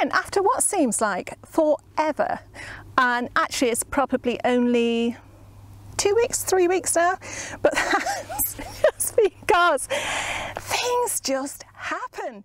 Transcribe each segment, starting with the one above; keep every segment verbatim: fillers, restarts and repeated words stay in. again after what seems like forever, and actually it's probably only two weeks, three weeks now, but that's just because things just happen.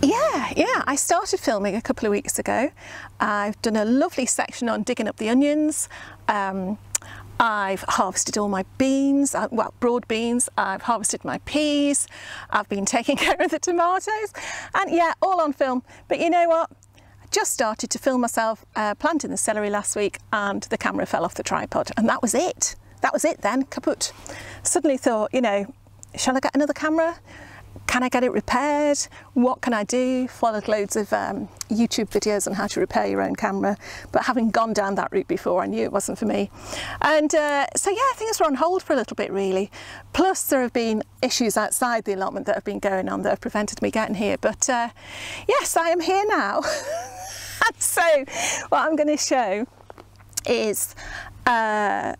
Yeah, yeah, I started filming a couple of weeks ago. I've done a lovely section on digging up the onions. Um, I've harvested all my beans, well, broad beans. I've harvested my peas. I've been taking care of the tomatoes. And yeah, all on film. But you know what? I just started to film myself uh, planting the celery last week, and the camera fell off the tripod. And that was it. That was it then, kaput. Suddenly thought, you know, shall I get another camera? Can I get it repaired? What can I do? Followed loads of um, YouTube videos on how to repair your own camera, but having gone down that route before, I knew it wasn't for me. And uh, so yeah, things were on hold for a little bit really. Plus there have been issues outside the allotment that have been going on that have prevented me getting here. But uh, yes, I am here now. And so what I'm going to show is uh,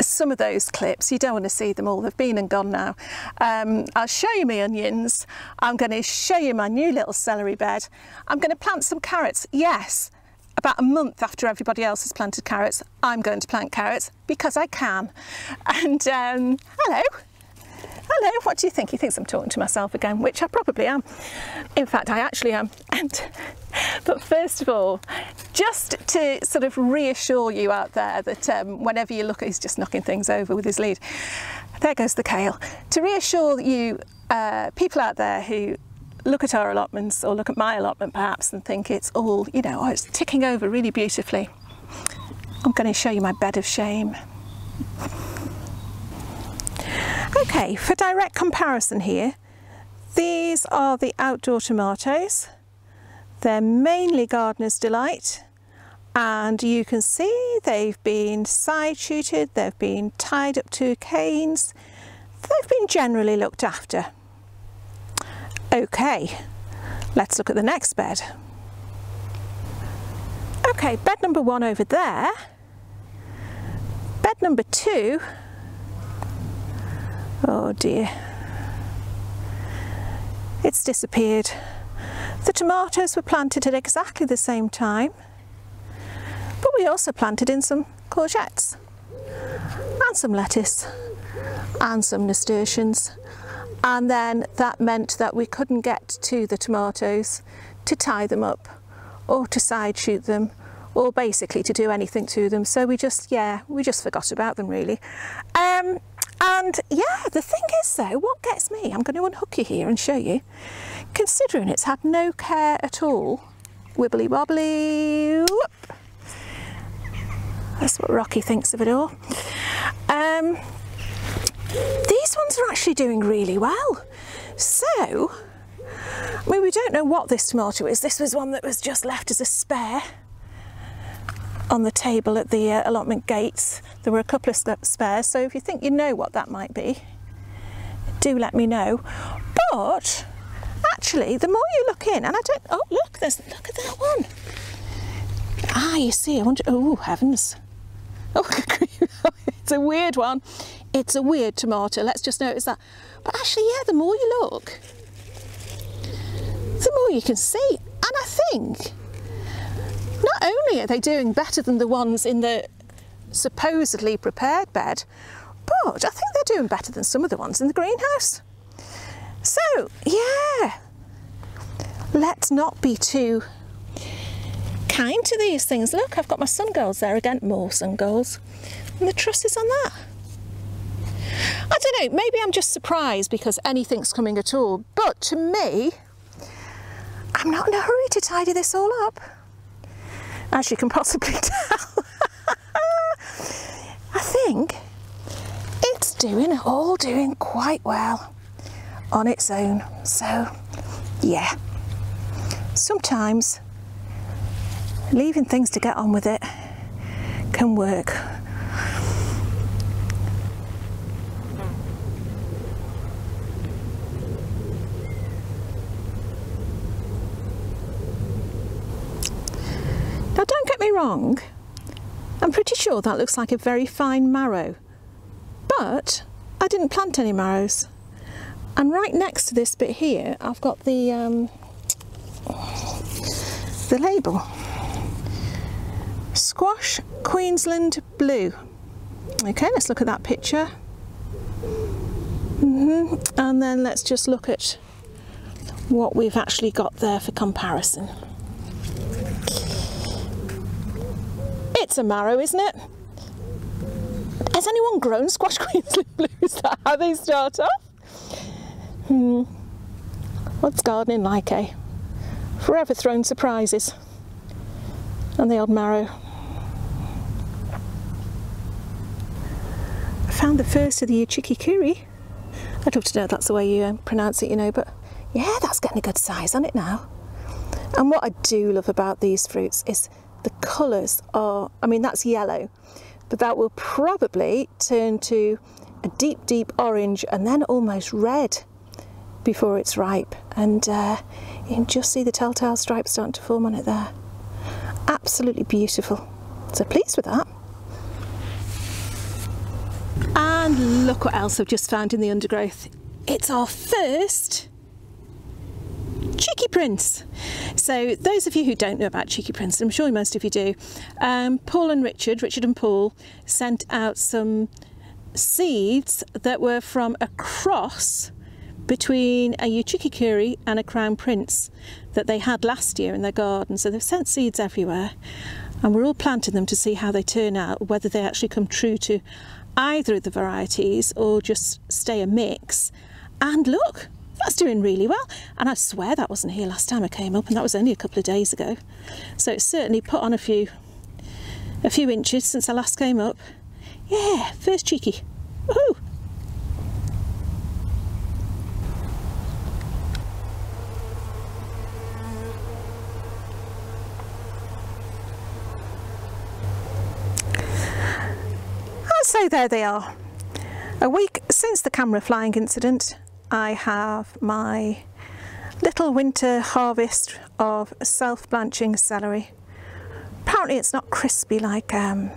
some of those clips. You don't want to see them all, they've been and gone now. Um, I'll show you my onions, I'm going to show you my new little celery bed, I'm going to plant some carrots. Yes, about a month after everybody else has planted carrots, I'm going to plant carrots because I can. And um, hello, hello, what do you think? He thinks I'm talking to myself again, which I probably am. In fact, I actually am. And but first of all, just to sort of reassure you out there that um, whenever you look at, he's just knocking things over with his lead. There goes the kale. To reassure you uh, people out there who look at our allotments, or look at my allotment perhaps, and think it's all, you know, oh, it's ticking over really beautifully. I'm going to show you my bed of shame. Okay, for direct comparison here, these are the outdoor tomatoes. They're mainly Gardeners Delight, and you can see they've been side-shooted, they've been tied up to canes, they've been generally looked after. Okay, let's look at the next bed. Okay, bed number one over there, bed number two, oh dear, it's disappeared. The tomatoes were planted at exactly the same time, but we also planted in some courgettes and some lettuce and some nasturtiums, and then that meant that we couldn't get to the tomatoes to tie them up or to side shoot them or basically to do anything to them, so we just, yeah, we just forgot about them really. Um, And yeah, the thing is though, what gets me, I'm going to unhook you here and show you, considering it's had no care at all, wibbly wobbly, whoop. That's what Rocky thinks of it all. Um, these ones are actually doing really well. So, I mean, we don't know what this tomato is. This was one that was just left as a spare on the table at the uh, allotment gates. There were a couple of spares, so if you think you know what that might be, do let me know. But actually, the more you look in, and I don't, oh look, there's, look at that one. Ah, you see, I wonder, oh heavens. Oh, it's a weird one. It's a weird tomato, let's just notice that. But actually, yeah, the more you look, the more you can see. And I think, not only are they doing better than the ones in the supposedly prepared bed, but I think they're doing better than some of the ones in the greenhouse. So yeah, let's not be too kind to these things. Look, I've got my sun golds there again, more sun golds, and the trusses on that. I don't know, maybe I'm just surprised because anything's coming at all, but to me, I'm not in a hurry to tidy this all up, as you can possibly tell. I think it's doing, all doing quite well on its own. So yeah, sometimes leaving things to get on with it can work. wrong, I'm pretty sure that looks like a very fine marrow, but I didn't plant any marrows. And right next to this bit here, I've got the um, the label. Squash Queensland Blue. Okay, let's look at that picture. Mm-hmm. And then let's just look at what we've actually got there for comparison. It's a marrow, isn't it? Has anyone grown Squash Queensland Blue? Is that how they start off? Hmm. What's gardening like, eh? Forever thrown surprises. And the odd marrow. I found the first of the Uchikikuri. I'd love to know if that's the way you um, pronounce it, you know, but yeah, that's getting a good size on it now. And what I do love about these fruits is the colours are, I mean, that's yellow, but that will probably turn to a deep, deep orange and then almost red before it's ripe. And uh, you can just see the telltale stripes starting to form on it there. Absolutely beautiful. So pleased with that. And look what else I've just found in the undergrowth. It's our first Cheeky Prince. So those of you who don't know about Cheeky Prince, I'm sure most of you do, um, Paul and Richard, Richard and Paul, sent out some seeds that were from a cross between a Uchikikuri and a Crown Prince that they had last year in their garden. So they've sent seeds everywhere and we're all planting them to see how they turn out, whether they actually come true to either of the varieties or just stay a mix. And look, that's doing really well. And I swear that wasn't here last time I came up, and that was only a couple of days ago. So it's certainly put on a few a few inches since I last came up. Yeah, first Cheeky. Woohoo! So there they are. A week since the camera flying incident, I have my little winter harvest of self-blanching celery. Apparently it's not crispy like um,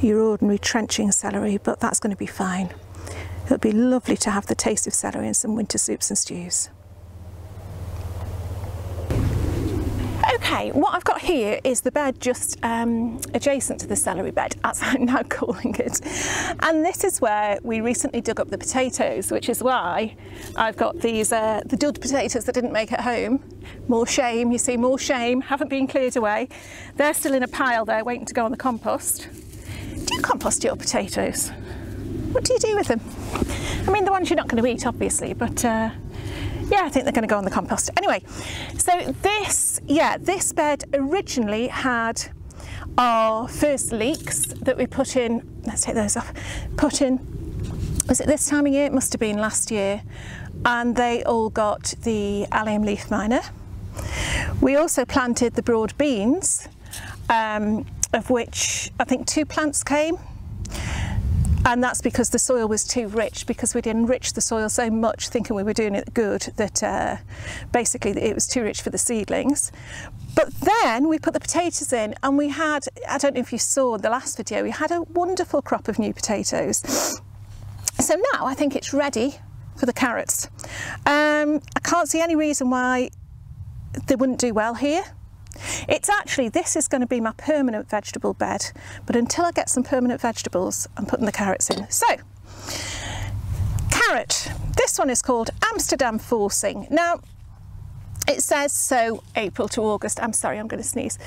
your ordinary trenching celery, but that's going to be fine. It'll be lovely to have the taste of celery in some winter soups and stews. Okay, what I've got here is the bed just um, adjacent to the celery bed, as I'm now calling it. And this is where we recently dug up the potatoes, which is why I've got these, uh, the dud potatoes that didn't make it home. More shame, you see, more shame, haven't been cleared away. They're still in a pile there waiting to go on the compost. Do you compost your potatoes? What do you do with them? I mean, the ones you're not going to eat, obviously, but uh, yeah, I think they're going to go on the compost. Anyway, so this, yeah, this bed originally had our first leeks that we put in, let's take those off, put in, was it this time of year? It must have been last year. And they all got the allium leaf miner. We also planted the broad beans, um, of which I think two plants came. And that's because the soil was too rich, because we'd enriched the soil so much thinking we were doing it good that uh, basically it was too rich for the seedlings. But then we put the potatoes in and we had, I don't know if you saw the last video, we had a wonderful crop of new potatoes. So now I think it's ready for the carrots. Um, I can't see any reason why they wouldn't do well here. It's actually, this is going to be my permanent vegetable bed, but until I get some permanent vegetables, I'm putting the carrots in. So, carrot. This one is called Amsterdam forcing. Now, it says so April to August. I'm sorry, I'm going to sneeze.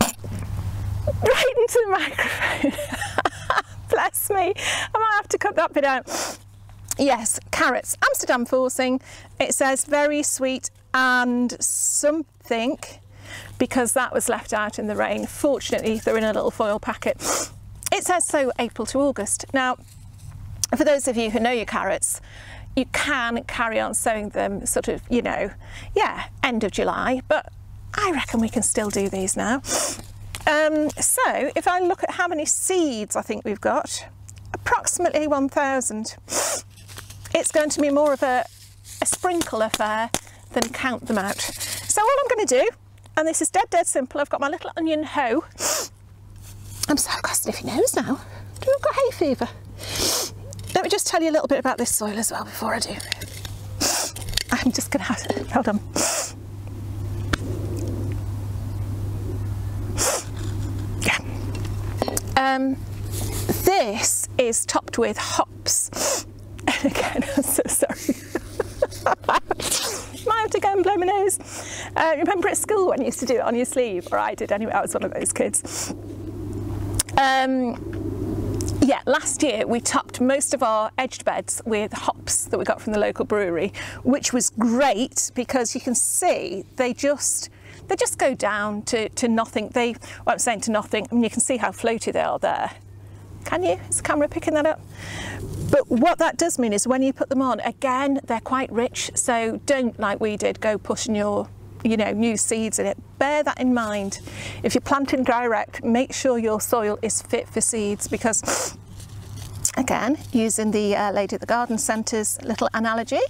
Right into the microphone. Bless me. I might have to cut that bit out. Yes, carrots. Amsterdam forcing. It says very sweet and something, because that was left out in the rain. Fortunately, they're in a little foil packet. It says so April to August. Now, for those of you who know your carrots, you can carry on sowing them sort of, you know, yeah, end of July, but I reckon we can still do these now. Um, so if I look at how many seeds I think we've got, approximately one thousand. It's going to be more of a, a sprinkle affair than count them out. So all I'm going to do And this is dead, dead simple. I've got my little onion hoe. I'm so I've got a sniffy nose now. Do I've got hay fever? Let me just tell you a little bit about this soil as well before I do. I'm just gonna have to, hold on. Yeah. Um, this is topped with hops. And again, I'm so sorry. Might have to go and blow my nose. Uh, remember at school when you used to do it on your sleeve? Or I did anyway, I was one of those kids. Um, yeah, last year we topped most of our edged beds with hops that we got from the local brewery, which was great because you can see they just they just go down to, to nothing. They, well, I'm saying to nothing, I mean, you can see how floaty they are there. Can you? Is the camera picking that up? But what that does mean is when you put them on, again, they're quite rich. So don't, like we did, go pushing your, you know, new seeds in it. Bear that in mind. If you're planting direct, make sure your soil is fit for seeds because, again, using the uh, lady at the garden centre's little analogy,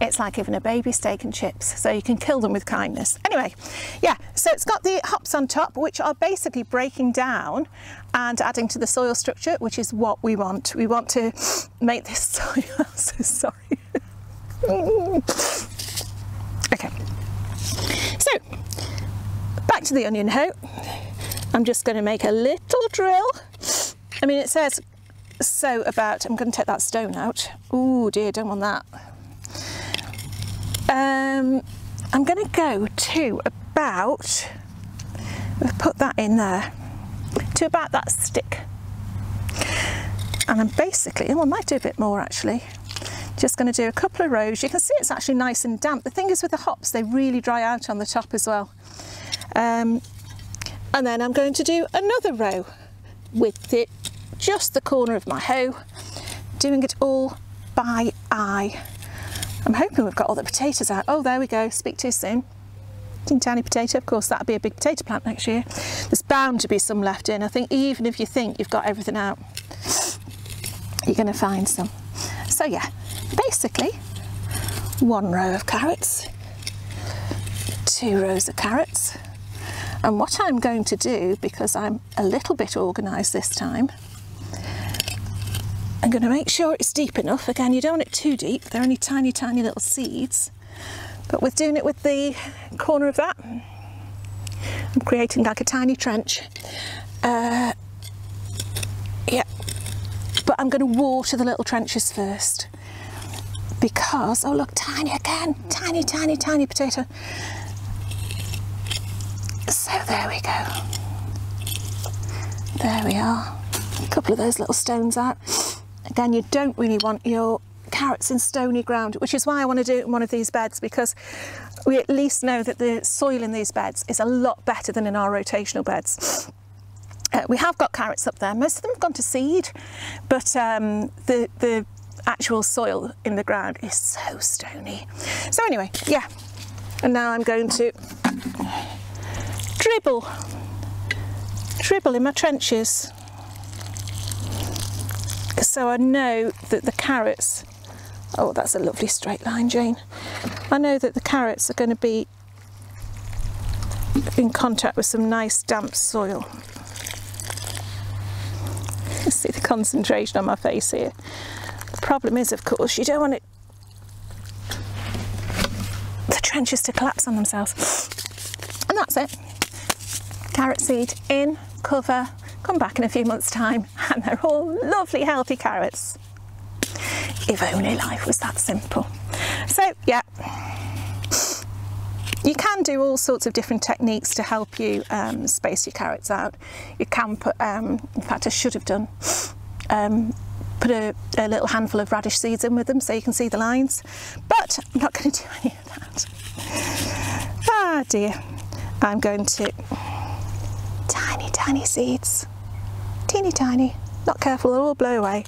it's like giving a baby steak and chips, so you can kill them with kindness. Anyway, yeah, so it's got the hops on top, which are basically breaking down and adding to the soil structure, which is what we want. We want to make this soil, I'm so sorry. Okay. So, back to the onion hoe. I'm just going to make a little drill. I mean, it says so about, I'm going to take that stone out. Oh dear, don't want that. Um, I'm going to go to about, I've put that in there, to about that stick. And I'm basically, oh, I might do a bit more actually. Just going to do a couple of rows. You can see it's actually nice and damp. The thing is with the hops, they really dry out on the top as well. Um, and then I'm going to do another row with it, just the corner of my hoe, doing it all by eye. I'm hoping we've got all the potatoes out. Oh, there we go. Speak too soon. Teeny tiny potato. Of course, that'll be a big potato plant next year. There's bound to be some left in. I think even if you think you've got everything out, you're going to find some. So yeah. Basically, one row of carrots, two rows of carrots, and what I'm going to do, because I'm a little bit organised this time, I'm going to make sure it's deep enough. Again, you don't want it too deep, they're only tiny, tiny little seeds, but we're doing it with the corner of that. I'm creating like a tiny trench. Uh, yeah, but I'm going to water the little trenches first. Because, oh look, tiny again, tiny, tiny, tiny potato. So there we go. There we are. A couple of those little stones out. Again, you don't really want your carrots in stony ground, which is why I want to do it in one of these beds, because we at least know that the soil in these beds is a lot better than in our rotational beds. Uh, we have got carrots up there. Most of them have gone to seed, but um, the, the actual soil in the ground is so stony. So anyway, yeah, and now I'm going to dribble dribble in my trenches so I know that the carrots, oh that's a lovely straight line, Jane, I know that the carrots are going to be in contact with some nice damp soil. You see the concentration on my face here. The problem is, of course, you don't want it, the trenches to collapse on themselves. And that's it. Carrot seed in, cover, come back in a few months' time, and they're all lovely, healthy carrots. If only life was that simple. So, yeah. You can do all sorts of different techniques to help you um, space your carrots out. You can put, um, in fact, I should have done, um, put a, a little handful of radish seeds in with them so you can see the lines, but I'm not going to do any of that. Ah dear, I'm going to tiny tiny seeds, teeny tiny, not careful they'll all blow away,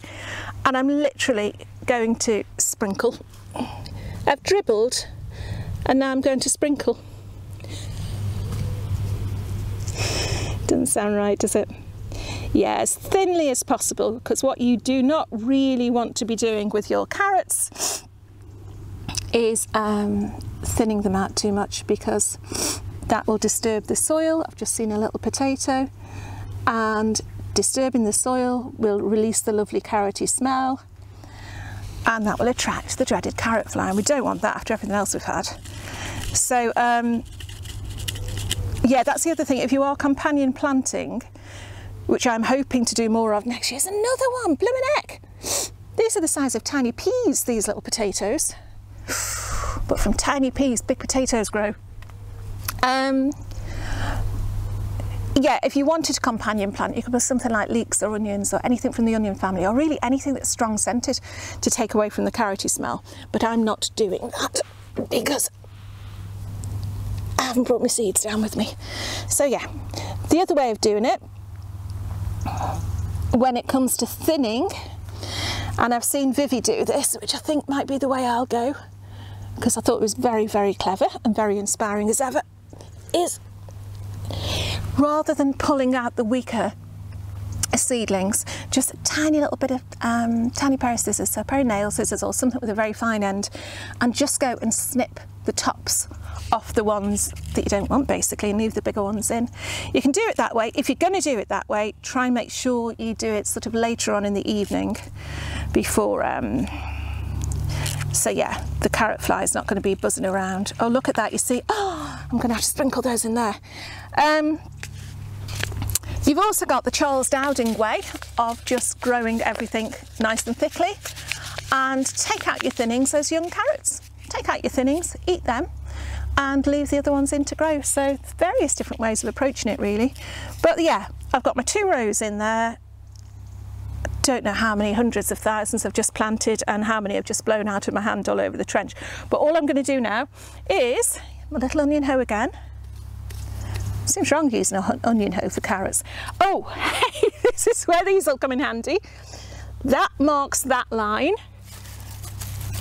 and I'm literally going to sprinkle. I've dribbled and now I'm going to sprinkle. Doesn't sound right, does it? Yeah, as thinly as possible, because what you do not really want to be doing with your carrots is um, thinning them out too much, because that will disturb the soil. I've just seen a little potato, and disturbing the soil will release the lovely carroty smell, and that will attract the dreaded carrot fly, and we don't want that after everything else we've had. So um, yeah, that's the other thing. If you are companion planting, which I'm hoping to do more of next year, is another one, blooming heck. These are the size of tiny peas, these little potatoes. But from tiny peas, big potatoes grow. Um, yeah, if you wanted to companion plant, you could put something like leeks or onions or anything from the onion family, or really anything that's strong scented to take away from the carroty smell. But I'm not doing that because I haven't brought my seeds down with me. So yeah, the other way of doing it, when it comes to thinning, and I've seen Vivi do this, which I think might be the way I'll go, because I thought it was very, very clever and very inspiring as ever, is rather than pulling out the weaker seedlings, just a tiny little bit of um, tiny pair of scissors, so a pair of nail scissors or something with a very fine end, and just go and snip the tops off the ones that you don't want, basically, and leave the bigger ones in. You can do it that way. If you're going to do it that way, try and make sure you do it sort of later on in the evening before, um, so yeah, the carrot fly is not going to be buzzing around. Oh, look at that, you see, oh, I'm going to have to sprinkle those in there. Um, you've also got the Charles Dowding way of just growing everything nice and thickly, and take out your thinnings, those young carrots. Take out your thinnings, eat them, and leave the other ones in to grow. So various different ways of approaching it, really. But yeah, I've got my two rows in there. Don't know how many hundreds of thousands I've just planted and how many I've just blown out of my hand all over the trench. But all I'm going to do now is my little onion hoe again. Seems wrong using an onion hoe for carrots. Oh, hey, this is where these will come in handy. That marks that line,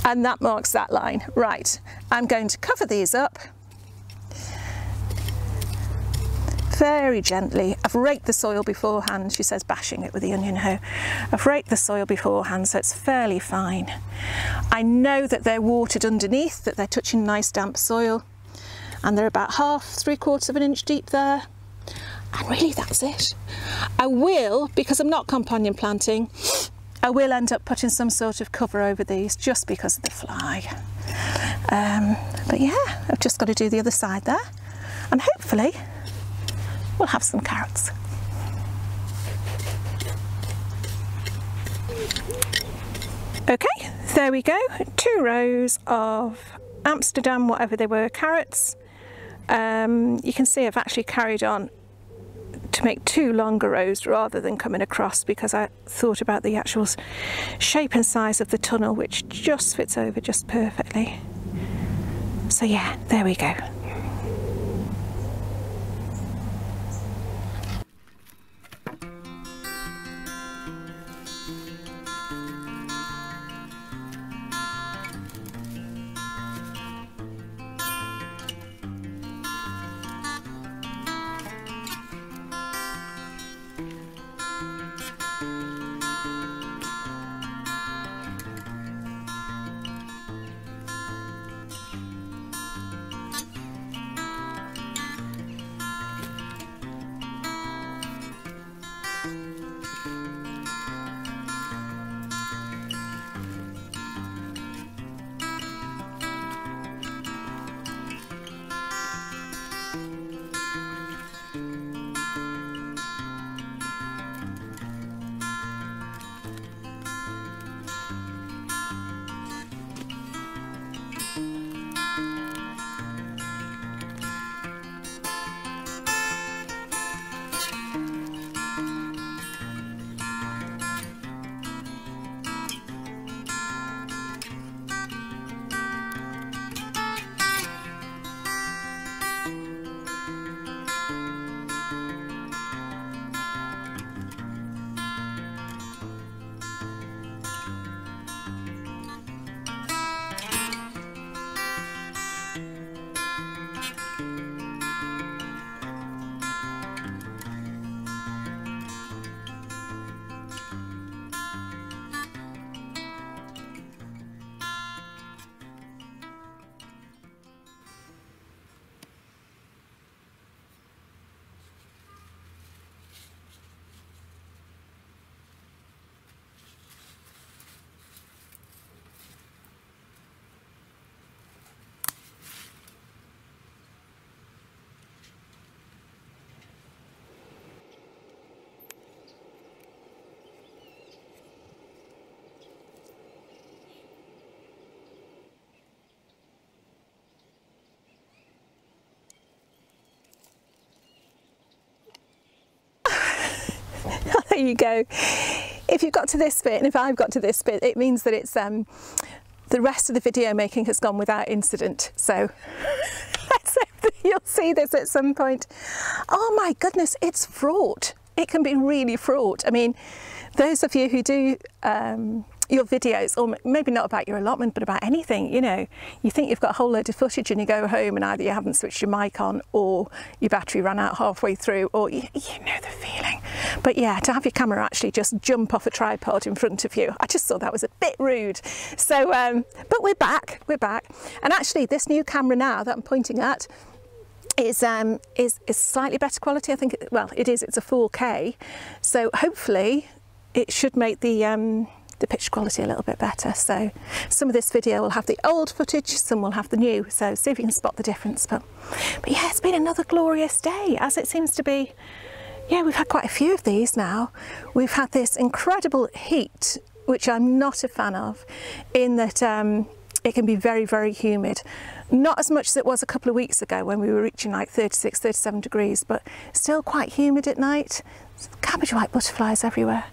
and that marks that line. Right, I'm going to cover these up very gently. I've raked the soil beforehand. She says bashing it with the onion hoe. I've raked the soil beforehand, so it's fairly fine. I know that they're watered underneath, that they're touching nice damp soil, and they're about half, three quarters of an inch deep there. And really, that's it. I will, because I'm not companion planting, I will end up putting some sort of cover over these just because of the fly. Um, but yeah, I've just got to do the other side there, and hopefully we'll have some carrots. Okay, there we go. Two rows of Amsterdam, whatever they were, carrots. Um, you can see I've actually carried on to make two longer rows rather than coming across, because I thought about the actual shape and size of the tunnel, which just fits over just perfectly. So yeah, there we go. There you go. If you've got to this bit, and if I've got to this bit, it means that it's um, the rest of the video making has gone without incident. So let's hope that you'll see this at some point. Oh my goodness, it's fraught. It can be really fraught. I mean, those of you who do um, your videos, or maybe not about your allotment, but about anything, you know, you think you've got a whole load of footage and you go home and either you haven't switched your mic on or your battery ran out halfway through, or you, you know the feeling. But yeah, to have your camera actually just jump off a tripod in front of you, I just thought that was a bit rude. So, um, but we're back, we're back. And actually this new camera now that I'm pointing at, Is, um, is, is slightly better quality. I think, it, well, it is, it's a four K. So hopefully it should make the, um, the picture quality a little bit better. So some of this video will have the old footage, some will have the new. So see if you can spot the difference. But, but yeah, it's been another glorious day, as it seems to be. Yeah, we've had quite a few of these now. We've had this incredible heat, which I'm not a fan of, in that um, it can be very, very humid. Not as much as it was a couple of weeks ago when we were reaching like thirty-six, thirty-seven degrees, but still quite humid at night. Cabbage white butterflies everywhere.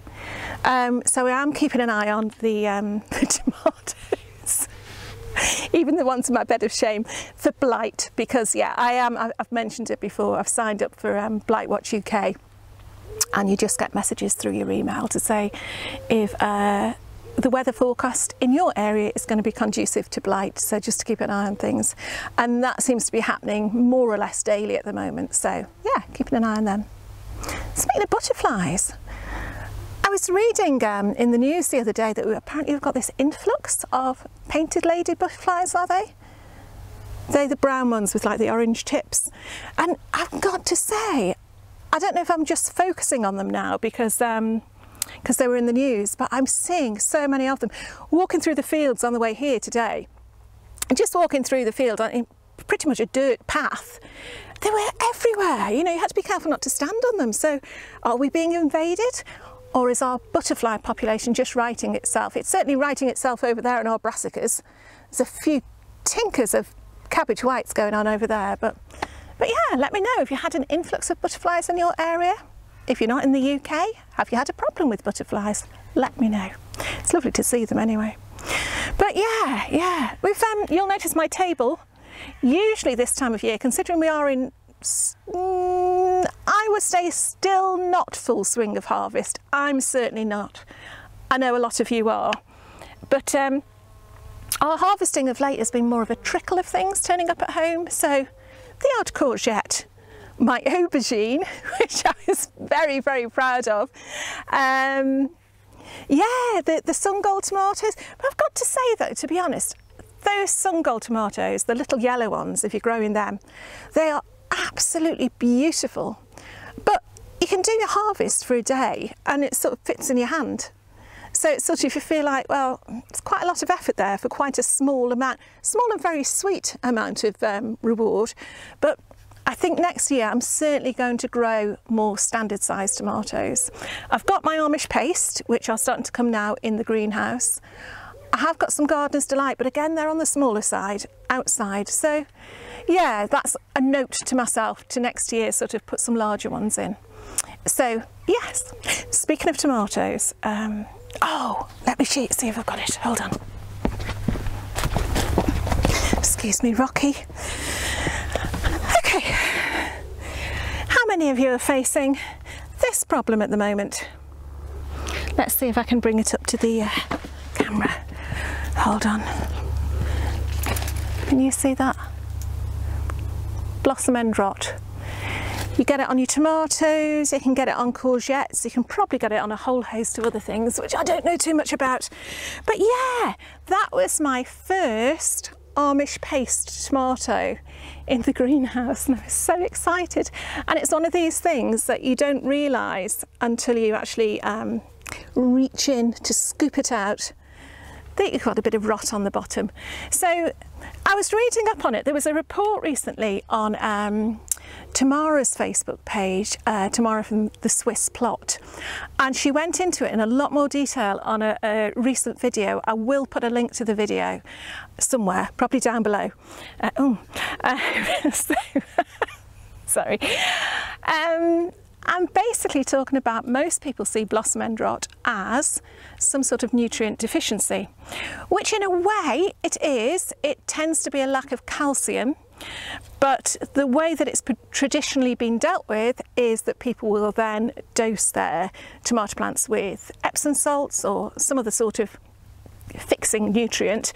Um, so I am keeping an eye on the, um, the tomatoes, even the ones in my bed of shame, for blight, because yeah, I am, I've mentioned it before, I've signed up for um, Blight Watch U K, and you just get messages through your email to say if uh, the weather forecast in your area is going to be conducive to blight, so just to keep an eye on things. And that seems to be happening more or less daily at the moment, so yeah, keeping an eye on them. Speaking of butterflies, I was reading um, in the news the other day that we apparently we've got this influx of painted lady butterflies, are they? They're the brown ones with like the orange tips. And I've got to say, I don't know if I'm just focusing on them now because um, because they were in the news, but I'm seeing so many of them. Walking through the fields on the way here today, and just walking through the field on pretty much a dirt path, they were everywhere. You know, you had to be careful not to stand on them. So are we being invaded, or is our butterfly population just righting itself? It's certainly righting itself over there in our brassicas. There's a few tinkers of cabbage whites going on over there, but, but yeah, let me know if you had an influx of butterflies in your area. If you're not in the U K, have you had a problem with butterflies? Let me know. It's lovely to see them anyway. But yeah, yeah, we've um, you'll notice my table, usually this time of year, considering we are in, mm, I would say still not full swing of harvest. I'm certainly not. I know a lot of you are. But um, our harvesting of late has been more of a trickle of things turning up at home. So the odd courgette, my aubergine, which I was very, very proud of. Um, yeah, the, the Sun Gold tomatoes. But I've got to say though, to be honest, those Sun Gold tomatoes, the little yellow ones, if you're growing them, they are absolutely beautiful. But you can do your harvest for a day and it sort of fits in your hand. So it's sort of, if you feel like, well, it's quite a lot of effort there for quite a small amount, small and very sweet amount of um, reward. But I think next year I'm certainly going to grow more standard sized tomatoes. I've got my Amish paste, which are starting to come now in the greenhouse. I have got some Gardeners Delight, but again, they're on the smaller side, outside. So yeah, that's a note to myself to next year, sort of put some larger ones in. So yes, speaking of tomatoes, um, oh, let me see if I've got it, hold on. Excuse me, Rocky. Okay, how many of you are facing this problem at the moment? Let's see if I can bring it up to the uh, camera. Hold on. Can you see that? Blossom end rot. You get it on your tomatoes, you can get it on courgettes, you can probably get it on a whole host of other things, which I don't know too much about. But yeah, that was my first Amish paste tomato in the greenhouse, and I was so excited. And it's one of these things that you don't realise until you actually um, reach in to scoop it out that you've got a bit of rot on the bottom. So I was reading up on it. There was a report recently on um, Tamara's Facebook page, uh, Tamara from the Swiss Plot, and she went into it in a lot more detail on a, a recent video. I will put a link to the video somewhere, probably down below. Uh, oh, uh, so, sorry. Um, I'm basically talking about most people see blossom end rot as some sort of nutrient deficiency, which in a way it is. It tends to be a lack of calcium, but the way that it's traditionally been dealt with is that people will then dose their tomato plants with Epsom salts or some other sort of fixing nutrient.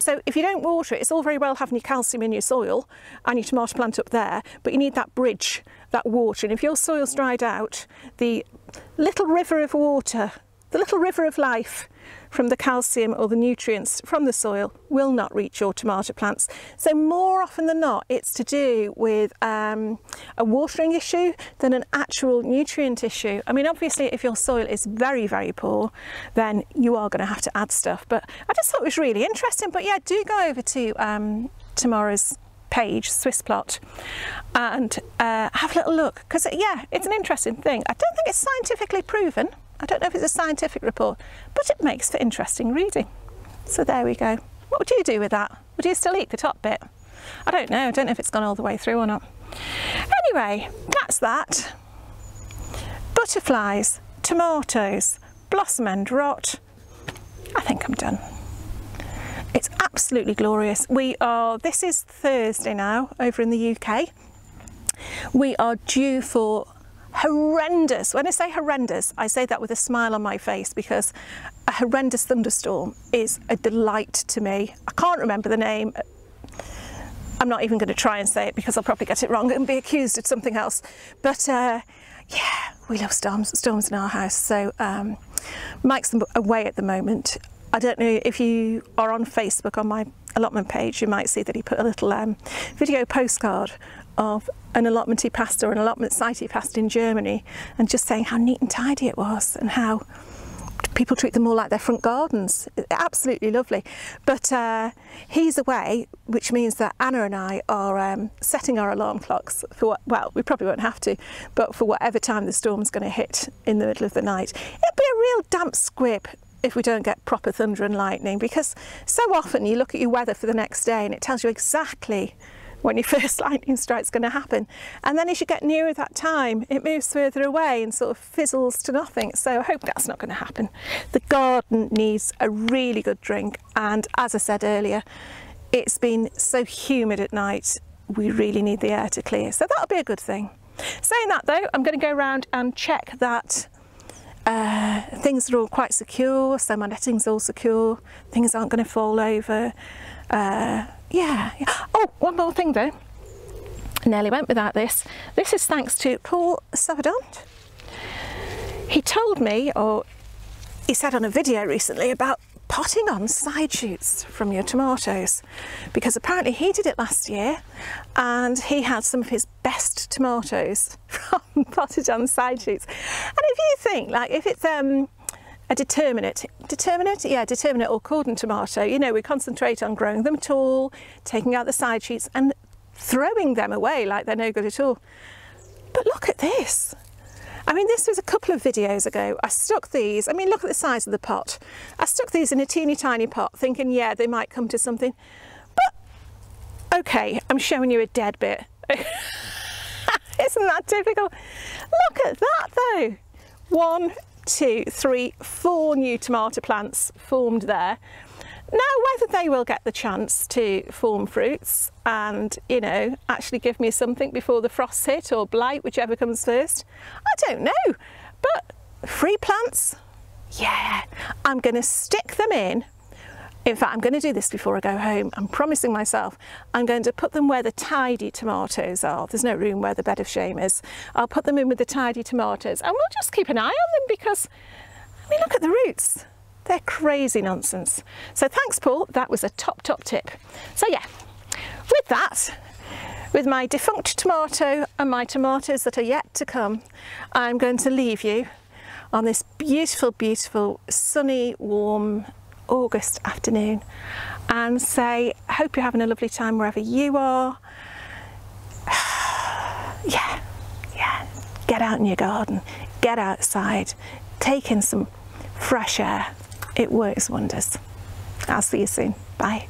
So if you don't water it, it's all very well having your calcium in your soil and your tomato plant up there, but you need that bridge, that water. And if your soil's dried out, the little river of water, the little river of life from the calcium or the nutrients from the soil will not reach your tomato plants. So more often than not, it's to do with um, a watering issue than an actual nutrient issue. I mean, obviously if your soil is very, very poor, then you are going to have to add stuff. But I just thought it was really interesting. But yeah, do go over to um, Tamara's page, Swiss Plot, and uh, have a little look, because yeah, it's an interesting thing. I don't think it's scientifically proven. I don't know if it's a scientific report, but it makes for interesting reading. So there we go. What would you do with that? Would you still eat the top bit? I don't know. I don't know if it's gone all the way through or not. Anyway, that's that. Butterflies, tomatoes, blossom end rot. I think I'm done. It's absolutely glorious. We are, this is Thursday now over in the U K. We are due for horrendous, when I say horrendous, I say that with a smile on my face, because a horrendous thunderstorm is a delight to me. I can't remember the name. I'm not even going to try and say it because I'll probably get it wrong and be accused of something else. But uh, yeah, we love storms, storms in our house. So um, Mike's away at the moment. I don't know if you are on Facebook on my allotment page, you might see that he put a little um, video postcard of an allotment he passed, or an allotment site he passed in Germany, and just saying how neat and tidy it was and how people treat them more like their front gardens. Absolutely lovely. But uh, he's away, which means that Anna and I are um, setting our alarm clocks for what, well, we probably won't have to, but for whatever time the storm's going to hit in the middle of the night. It'll be a real damp squib if we don't get proper thunder and lightning, because so often you look at your weather for the next day and it tells you exactly when your first lightning strike's going to happen, and then as you get nearer that time it moves further away and sort of fizzles to nothing. So I hope that's not going to happen. The garden needs a really good drink, and as I said earlier, it's been so humid at night we really need the air to clear, so that'll be a good thing. Saying that though, I'm going to go around and check that uh, things are all quite secure, so my netting's all secure, things aren't going to fall over. Uh, yeah. Oh, one more thing though. I nearly went without this. This is thanks to Paul Savadant. He told me, or he said on a video recently, about potting on side shoots from your tomatoes, because apparently he did it last year and he had some of his best tomatoes from potted on side shoots. And if you think, like, if it's um. A determinate, determinate, yeah, determinate or cordon tomato. You know, we concentrate on growing them tall, taking out the side shoots and throwing them away like they're no good at all. But look at this. I mean, this was a couple of videos ago. I stuck these, I mean, look at the size of the pot. I stuck these in a teeny tiny pot thinking, yeah, they might come to something. But, okay, I'm showing you a dead bit. Isn't that typical? Look at that though. One, two, three, four new tomato plants formed there. Now, whether they will get the chance to form fruits and, you know, actually give me something before the frosts hit, or blight, whichever comes first, I don't know. But free plants, yeah, I'm going to stick them in. In fact, I'm going to do this before I go home. I'm promising myself I'm going to put them where the tidy tomatoes are. There's no room where the bed of shame is. I'll put them in with the tidy tomatoes, and we'll just keep an eye on them, because, I mean, look at the roots. They're crazy nonsense. So thanks, Paul. That was a top, top tip. So yeah, with that, with my defunct tomato and my tomatoes that are yet to come, I'm going to leave you on this beautiful, beautiful, sunny, warm August afternoon and say, I hope you're having a lovely time wherever you are. yeah yeah get out in your garden, get outside, take in some fresh air. It works wonders. I'll see you soon. Bye.